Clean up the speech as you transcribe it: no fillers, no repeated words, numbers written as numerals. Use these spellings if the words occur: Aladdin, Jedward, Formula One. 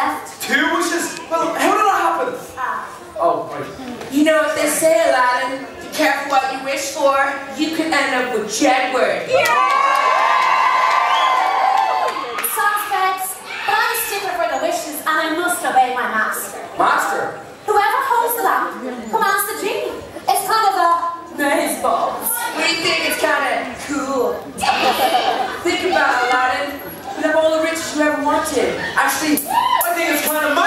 left. 2 wishes? Well, how did that happen? Oh, right. You know what they say, Aladdin? Be careful what you wish for. You could end up with Jedward. Yeah! Suspects, but I'm stupid for the wishes, and I must obey my master. Master? Whoever holds the lamp commands the genie. It's kind of a maze ball. What do you think? It's kind of cool. Think about it, Aladdin. We'd have all the riches you ever wanted. Actually, I think it's kind of